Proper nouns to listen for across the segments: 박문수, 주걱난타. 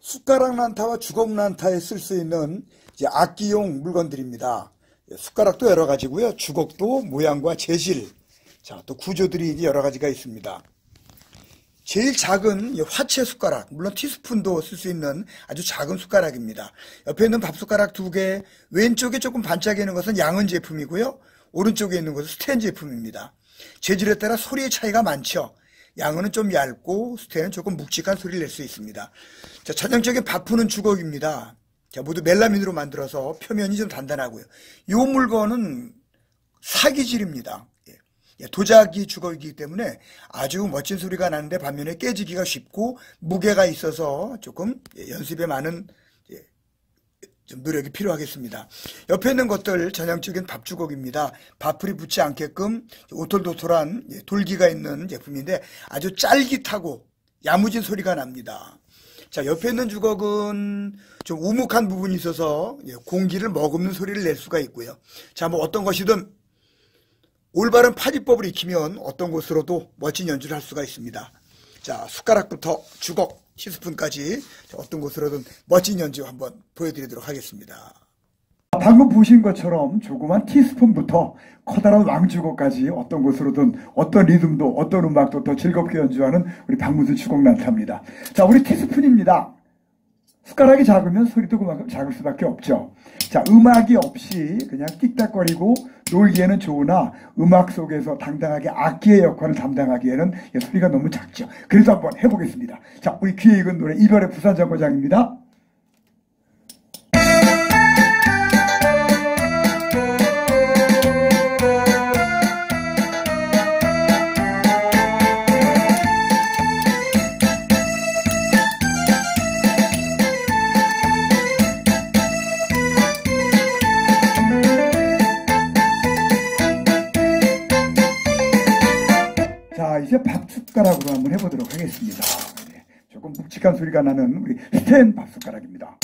숟가락 난타와 주걱 난타에 쓸 수 있는 이제 악기용 물건들입니다. 숟가락도 여러 가지고요. 주걱도 모양과 재질, 자, 또 구조들이 여러 가지가 있습니다. 제일 작은 화채 숟가락, 물론 티스푼도 쓸 수 있는 아주 작은 숟가락입니다. 옆에 있는 밥숟가락 2개, 왼쪽에 조금 반짝이는 것은 양은 제품이고요. 오른쪽에 있는 것은 스텐 제품입니다. 재질에 따라 소리의 차이가 많죠. 양은 좀 얇고 스텐은 조금 묵직한 소리를 낼 수 있습니다. 자, 전형적인 밥 푸는 주걱입니다. 자, 모두 멜라민으로 만들어서 표면이 좀 단단하고요. 요 물건은 사기질입니다. 예, 도자기 주걱이기 때문에 아주 멋진 소리가 나는데 반면에 깨지기가 쉽고 무게가 있어서 조금 연습에 많은 좀 노력이 필요하겠습니다. 옆에 있는 것들 전형적인 밥주걱입니다. 밥풀이 붙지 않게끔 오톨도톨한 돌기가 있는 제품인데 아주 짤깃하고 야무진 소리가 납니다. 자, 옆에 있는 주걱은 좀 우묵한 부분이 있어서 공기를 머금는 소리를 낼 수가 있고요. 자, 뭐 어떤 것이든 올바른 파리법을 익히면 어떤 곳으로도 멋진 연주를 할 수가 있습니다. 자, 숟가락부터 주걱, 티스푼까지 어떤 곳으로든 멋진 연주 한번 보여드리도록 하겠습니다. 방금 보신 것처럼 조그만 티스푼부터 커다란 왕주걱까지 어떤 곳으로든 어떤 리듬도 어떤 음악도 더 즐겁게 연주하는 우리 박문수 주걱 난타입니다. 자, 우리 티스푼입니다. 숟가락이 작으면 소리도 그만큼 작을 수밖에 없죠. 자, 음악이 없이 그냥 띡딱거리고 놀기에는 좋으나 음악 속에서 당당하게 악기의 역할을 담당하기에는 소리가 너무 작죠. 그래서 한번 해보겠습니다. 자, 우리 귀에 익은 노래 이별의 부산정거장입니다. 이제 밥숟가락으로 한번 해보도록 하겠습니다. 네, 조금 묵직한 소리가 나는 우리 스텐 밥숟가락입니다.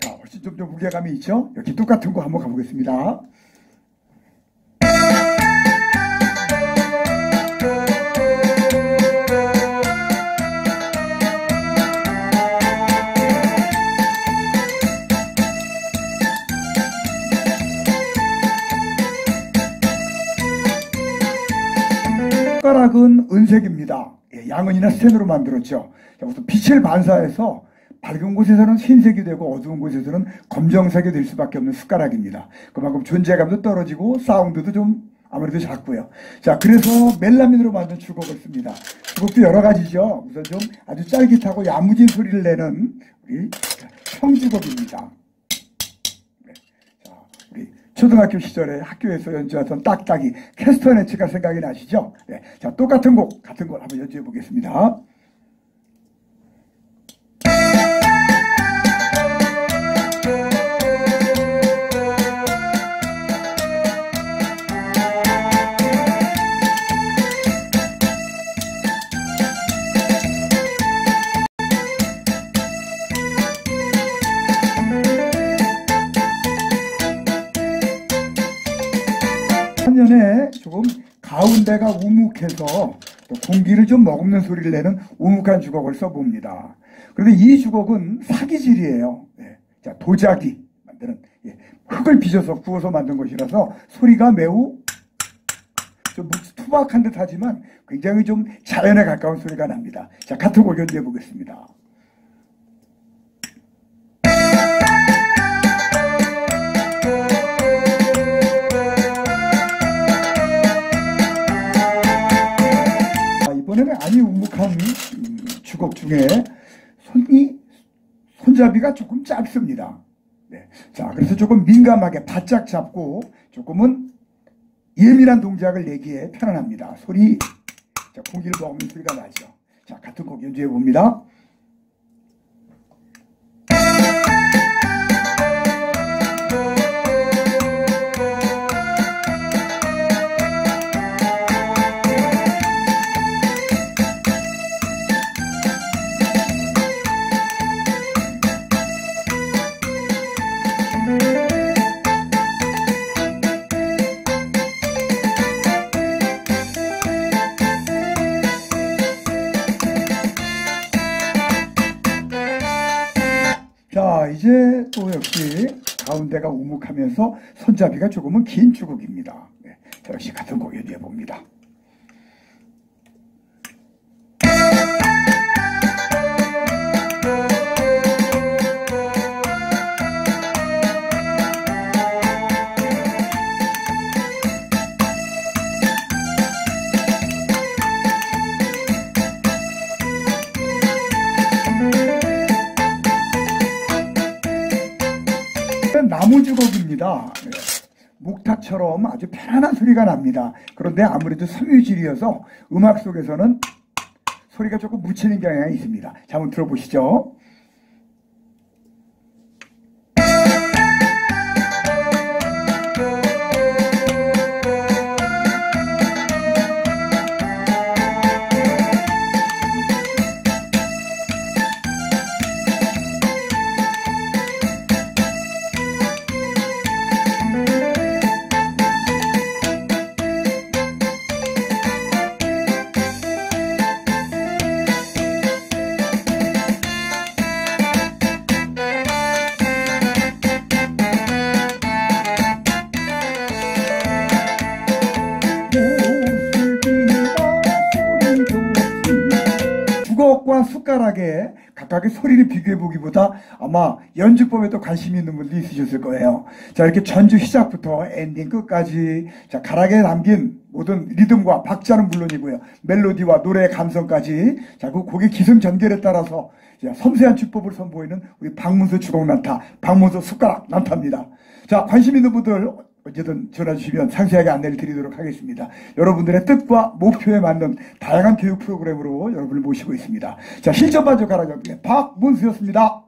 자, 훨씬 좀 무게감이 있죠? 여기 똑같은 거 한번 가보겠습니다. 숟가락은 은색입니다. 예, 양은이나 스텐으로 만들었죠. 자, 우선 빛을 반사해서 밝은 곳에서는 흰색이 되고 어두운 곳에서는 검정색이 될 수밖에 없는 숟가락입니다. 그만큼 존재감도 떨어지고 사운드도 좀 아무래도 작고요. 자, 그래서 멜라민으로 만든 주걱을 씁니다. 주걱도 여러 가지죠. 우선 좀 아주 짤깃하고 야무진 소리를 내는 우리 청주걱입니다. 네. 자, 우리 초등학교 시절에 학교에서 연주하던 딱딱이 캐스터네츠가 생각이 나시죠? 네. 자, 똑같은 곡, 같은 걸 한번 연주해 보겠습니다. 화면에 조금 가운데가 우묵해서 또 공기를 좀 머금는 소리를 내는 우묵한 주걱을 써봅니다. 그런데 이 주걱은 사기질이에요. 예. 자, 도자기 만드는, 예, 흙을 빚어서 구워서 만든 것이라서 소리가 매우 좀 투박한 듯 하지만 굉장히 좀 자연에 가까운 소리가 납니다. 자, 같은 곡 연주해 보겠습니다. 아니, 우묵한 주걱 중에 손잡이가 조금 짧습니다. 네. 자, 그래서 조금 민감하게 바짝 잡고 조금은 예민한 동작을 내기에 편안합니다. 소리, 자, 공기를 먹는 소리가 나죠. 자, 같은 곡 연주해 봅니다. 이제 또 역시 가운데가 우묵하면서 손잡이가 조금은 긴 주국입니다. 네, 역시 같은 곡연이어 봅니다. 나무주걱입니다. 목탁처럼 아주 편안한 소리가 납니다. 그런데 아무래도 섬유질이어서 음악 속에서는 소리가 조금 묻히는 경향이 있습니다. 자, 한번 들어보시죠. 숟가락에 각각의 소리를 비교해보기보다 아마 연주법에 또 관심이 있는 분들이 있으셨을 거예요. 자, 이렇게 전주 시작부터 엔딩 끝까지 자, 가락에 담긴 모든 리듬과 박자는 물론이고요, 멜로디와 노래의 감성까지 자, 그 곡의 기승전결에 따라서 자, 섬세한 주법을 선보이는 우리 박문수 주걱난타, 박문수 숟가락 난타입니다. 자, 관심 있는 분들 어쨌든 전화주시면 상세하게 안내를 드리도록 하겠습니다. 여러분들의 뜻과 목표에 맞는 다양한 교육 프로그램으로 여러분을 모시고 있습니다. 자, 실전반주 가락연주의 박문수였습니다.